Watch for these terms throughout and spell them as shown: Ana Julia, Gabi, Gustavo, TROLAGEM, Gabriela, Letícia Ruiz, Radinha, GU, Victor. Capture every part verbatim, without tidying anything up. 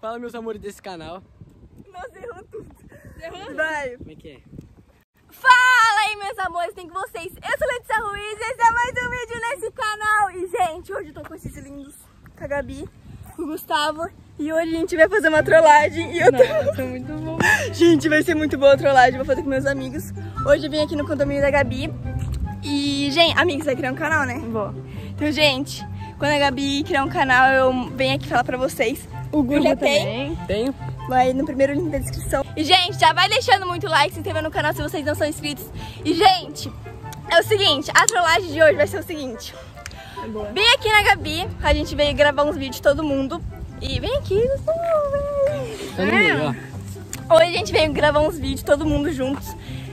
Fala, meus amores desse canal. Nossa, errou tudo. Errou? Vai. Como é que é? Fala aí, meus amores, tem com vocês. Eu sou Letícia Ruiz, esse é mais um vídeo nesse canal. E, gente, hoje eu tô com esses lindos, com a Gabi, com o Gustavo. E hoje a gente vai fazer uma trollagem. E eu tô... Não, tá muito bom. Gente, vai ser muito boa a trollagem, vou fazer com meus amigos. Hoje eu vim aqui no condomínio da Gabi. E, gente, amigos, vai criar um canal, né? Vou. Então, gente, quando a Gabi criar um canal, eu venho aqui falar pra vocês. O Gu já tem. Tenho. Vai no primeiro link da descrição. E, gente, já vai deixando muito like, se inscrevendo no canal se vocês não são inscritos. E, gente, é o seguinte, a trollagem de hoje vai ser o seguinte. Boa. Vem aqui na Gabi, a gente veio gravar uns vídeos de todo mundo. E vem aqui, todo mundo, ó. Hoje a gente veio gravar uns vídeos, todo mundo juntos.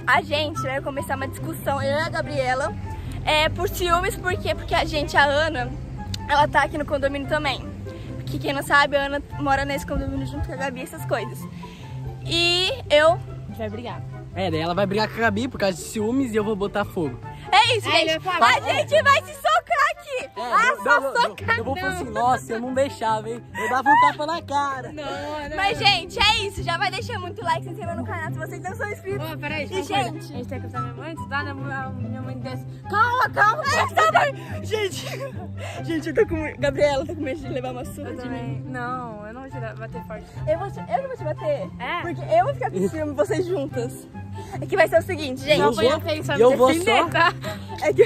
A gente vai começar uma discussão, eu e a Gabriela, é, por ciúmes, por quê? Porque a gente, a Ana, ela tá aqui no condomínio também. Porque quem não sabe, a Ana mora nesse condomínio junto com a Gabi, essas coisas. E eu... A gente vai brigar. É, daí ela vai brigar com a Gabi por causa de ciúmes e eu vou botar fogo. É isso, aí, gente. A gente vai se socar aqui. É, ah, eu, só eu, socar. Eu, eu vou falar assim, nossa, eu não deixava, hein. Eu dava um tapa na cara. Não, não. Mas, gente, é isso. Já vai deixar muito like, se inscreva no canal se vocês não são inscritos. Oh, peraí, e, gente... A gente tem que usar minha mãe, tá? Minha mãe desce. Calma, calma. É, gente, gente, eu tô com... Gabriela, tô com medo de levar uma surra de mim. Não, eu não vou te bater forte. Eu, vou te... eu não vou te bater. É? Porque eu vou ficar com ciúme, vocês juntas. É que vai ser o seguinte, gente. Eu vou, eu vou só... É que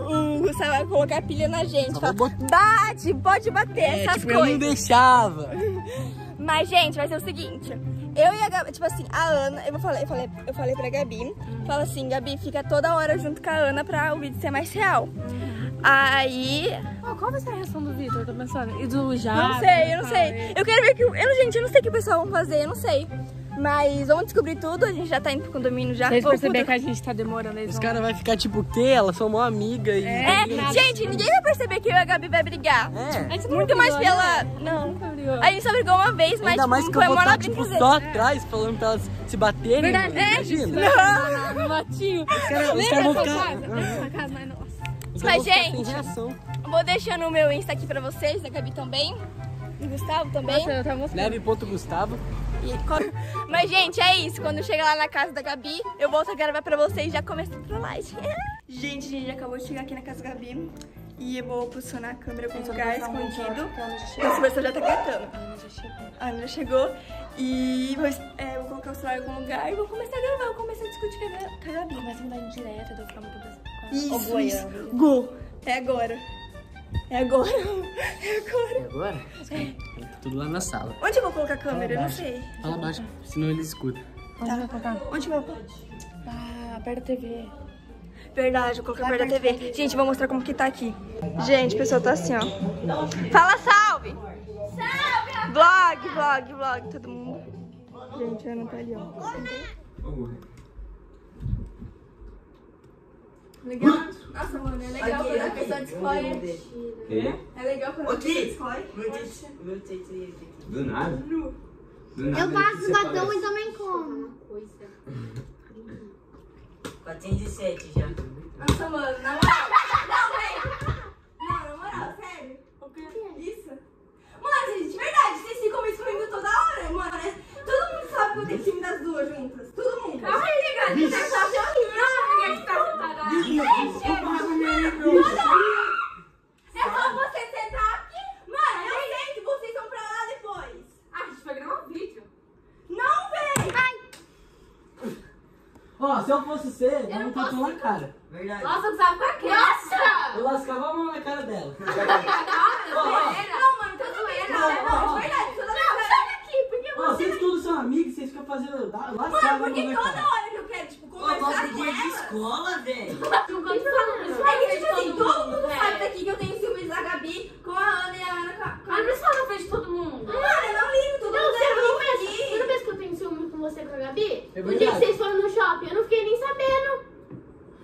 o Gustavo vai colocar pilha na gente. Fala, bate, pode bater, é, essas tipo, coisas. Eu não deixava. Mas, gente, vai ser o seguinte. Eu e a Gabi, tipo assim, a Ana, eu, vou falar, eu, falei, eu falei pra Gabi. Hum. Fala assim, Gabi, fica toda hora junto com a Ana pra o vídeo ser mais real. Hum. Aí... Oh, qual vai ser a reação do Victor? Eu tô pensando. E do Jato? Não sei, eu não sei. Falei. Eu quero ver que... Eu, gente, eu não sei o que o pessoal vai fazer, eu não sei. Mas vamos descobrir tudo, a gente já tá indo pro condomínio já. Vocês perceberem que a gente tá demorando. Os caras vão ficar tipo, o quê? Elas são mó amiga e... É, é gente, ninguém vai perceber que eu e a Gabi vai brigar. É. Muito brigou, mais pela... Né? Não, não. A gente só brigou uma vez, mas ainda mais tipo, que eu vou estar, tipo, só atrás, falando pra elas se baterem. Verdade, é? Imagina. Não, não, matinho. Os caras cara vão ficar... Essa casa, mas nossa. Mas, gente, vou deixando o meu Insta aqui pra vocês, da Gabi também. E Gustavo também. Nossa, eu tava mostrando. Leve ponto Gustavo. Mas, gente, é isso. Quando eu chegar lá na casa da Gabi, eu volto a gravar pra vocês e já começo a trollagem. Gente, a gente acabou de chegar aqui na casa da Gabi. E eu vou posicionar a câmera com o lugar escondido. Porque o pessoal já tá gritando. A Ana já chegou. E vou, é, vou colocar o celular em algum lugar e vou começar a gravar. Eu começo a discutir com a Gabi. Começa a mudar em direto, eu vou ficar muito com a... Isso, Gu. É agora. É agora. É agora. É agora? É. Tá tudo lá na sala. Onde eu vou colocar a câmera? Eu não sei. Fala baixo, senão eles escutam. Onde eu vou colocar? Onde eu vou colocar? Ah, perto da T V. Verdade, eu vou colocar perto da T V. Gente, vou mostrar como que tá aqui. Gente, o pessoal tá assim, ó. Fala salve! Salve! Vlog, vlog, vlog, todo mundo. Gente, a Ana tá ali, ó. Legal? Nossa, mano, é legal quando a pessoa descolhe. É legal quando a pessoa descolhe. Meu teto ia aqui. Do nada? Eu passo o batom e também como. quatrocentos e sete já. Nossa, mano, na moral. Não, não, na moral, sério. O que é isso? Mano, gente, de verdade, vocês ficam me excluindo toda hora, mano. Todo mundo sabe que eu tenho time das duas juntas. Todo mundo. Calma aí, ligado. Ó, oh, se eu fosse você, eu não tava na cara. Verdade. Nossa, eu tava com a cara. Eu lascava a mão na cara dela. Não, mano, tudo bem. Não, verdade. Não, sai daqui, porque você... Ó, vocês todos são amigos, vocês ficam fazendo... Mano, porque toda hora que eu quero, tipo, conversar com ela... Ó, você de escola, velho. É que, tipo assim, todo mundo sabe daqui que eu tenho ciúmes da Gabi com a Ana e a Ana com a... Mas não é só na frente de todo mundo. Mano, eu não ligo, todo mundo é lindo aqui. Toda vez que eu tenho ciúme com você e com a Gabi, o dia que vocês foram no shopping, eu não fiquei nem sabendo.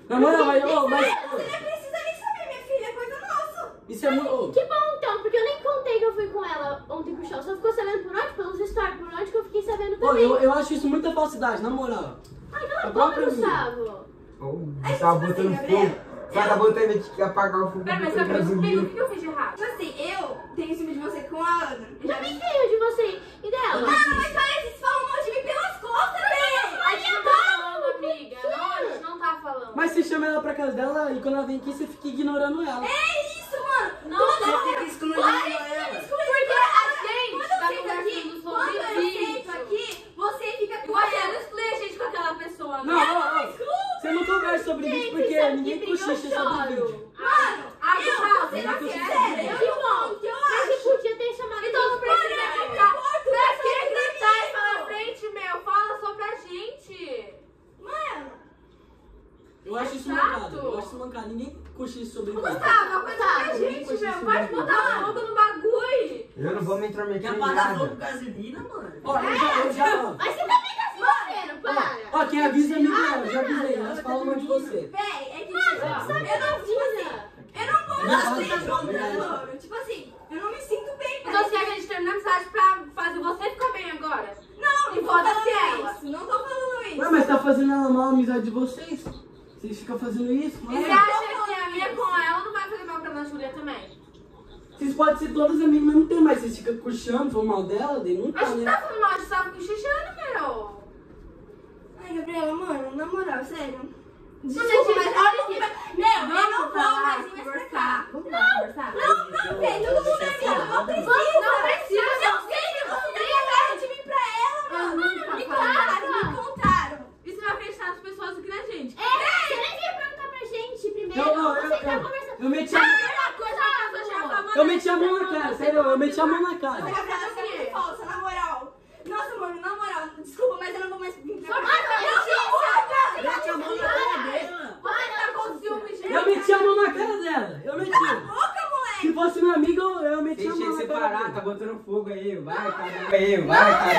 Não, não, mas... Você não precisa nem saber, minha filha, é coisa nossa. Isso é muito... Que bom, então, porque eu nem contei que eu fui com ela ontem pro shopping. Só ficou sabendo por onde? Pelos stories, por onde que eu fiquei sabendo também. Pô, eu acho isso muita falsidade, na moral. Ai, cala a boca, Gustavo. Aí, tá botando fogo. Você tá botando de apagar o fogo. Pera, mas eu me explico o que eu fiz de errado. Tipo assim, eu... tenho ciúme de você com a Ana. Eu já me tenho de você e dela. Ah, mas parece que falam de mim pelas costas, né? A gente não tá falando, amiga. Não, a gente não tá falando. Mas você chama ela pra casa dela e quando ela vem aqui, você fica ignorando ela. É isso, mano. Não, toda você hora. Fica excluindo ela. Porque a gente tá conversando sobre isso. Quando eu sento aqui, você fica com a ela. Exclui a gente com aquela pessoa. Não, não, não. Você não conversa sobre isso porque ninguém cochicha sobre vídeo. Mano, eu não sei na sério. Eu não volto. Você podia ter chamado. Então não precisa gritar. Pra que gritar e falar frente, meu? Fala só pra gente. Mano. Eu acho isso mancado. Eu acho isso mancado. Ninguém cochicha sobre isso. Gustavo, coisa pra gente, meu. Pode botar uma roupa no bagulho. Eu não vou me intrometer em nada. Quer pagar fogo com gasolina, mano? Ó, eu já, eu já... Mas você também tá sincero, para. Ó, quem avisa é Miguel. Já avisei. Nós falamos de você. Véi, é que eu não sabia. Eu não vou me sentir contando. Tipo assim, eu não me sinto bem. Então você quer que a gente termine a amizade pra fazer você ficar bem agora? Não, não tô falando ela. Isso. Não tô falando isso. Ué, mas tá fazendo ela mal a amizade de vocês? Vocês ficam fazendo isso? E você acha que a minha com ela não vai fazer mal pra Ana Julia também? Vocês podem ser todas amigas, mas não tem mais. Vocês ficam cochichando, falam mal dela, daí não tá, né? A gente tá falando mal, a gente tava cochichando, meu. Ai, Gabriela, mano, na moral, sério. Desculpa, mas olha que... Meu, eu não vou mais me explicar. Não, não, não tem. Todo mundo é meu. Não precisa. Não precisa. Eu sei que você tem a cara de mim pra ela, mano. Mano, me contaram, me contaram. Isso vai acreditar nas pessoas aqui na gente. É, você nem queria perguntar pra gente primeiro. Você tá conversando. Eu meti a mão na cara. Eu meti a mão na cara, sério. Eu meti a mão na cara. Você é muito falsa, na moral. Nossa, mano, na moral. Desculpa, mas eu não vou mais... Tá botando fogo aí, vai, cadê? Aí, vai, cadê?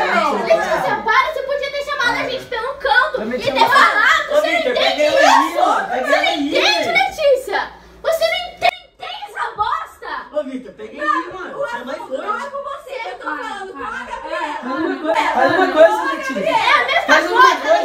Letícia, para, você podia ter chamado a gente pelo canto e ter falado, você não entende isso! Você não entende, Letícia! Você não entende essa bosta! Ô, Victor, peguei aí, mano, tinha mais coisa. Não é com você, eu tô falando com a Gabriela. Faz uma coisa, Letícia. É a mesma coisa.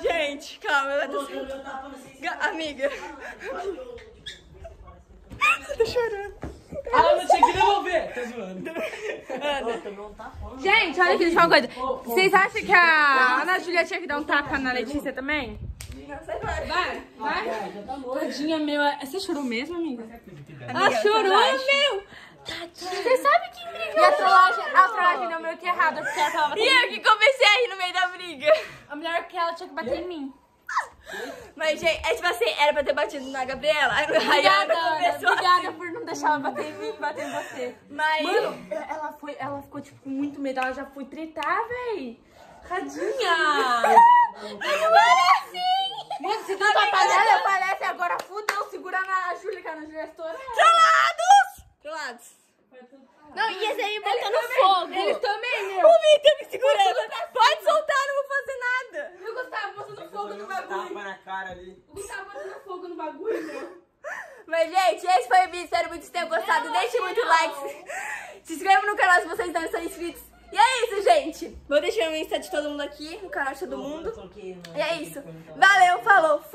Gente, olha aqui, deixa eu falar uma coisa. Vocês acham que a Ana Julia tinha que dar um tapa na Letícia também? Vai, vai. Tadinha, meu. Você chorou mesmo, amiga? Ela chorou, meu. Você sabe que briga. E a trollagem, a trollagem não, meu, que errado. E eu que comecei a rir no meio da briga. A melhor que ela tinha que bater em mim. Mas, gente, é tipo assim, era pra ter batido na Gabriela. Obrigada, Ana, obrigada por não deixar ela bater em mim, bater em você. Mas... Mano, ela, foi, ela ficou, tipo, com muito medo. Ela já foi tretar, véi. Radinha! Assim! Mano, se não aparece, aparece agora, fudeu, segura na Júlia, que a Ana Julia estourou. Trollados! Trollados. Não, e esse aí botando eles fogo. Também, eles também, meu. O Victor me segurando. Pode soltar, não vou fazer nada. E o Gustavo botando fogo no bagulho. Tapa na cara ali. O Gustavo botando fogo no bagulho, meu. Mas, gente, esse foi o vídeo. Espero muito que vocês tenham gostado. Deixem muito like. Se inscrevam no canal se vocês não estão inscritos. E é isso, gente. Vou deixar o Insta de todo mundo aqui, o canal de todo mundo. E é isso. Valeu, falou.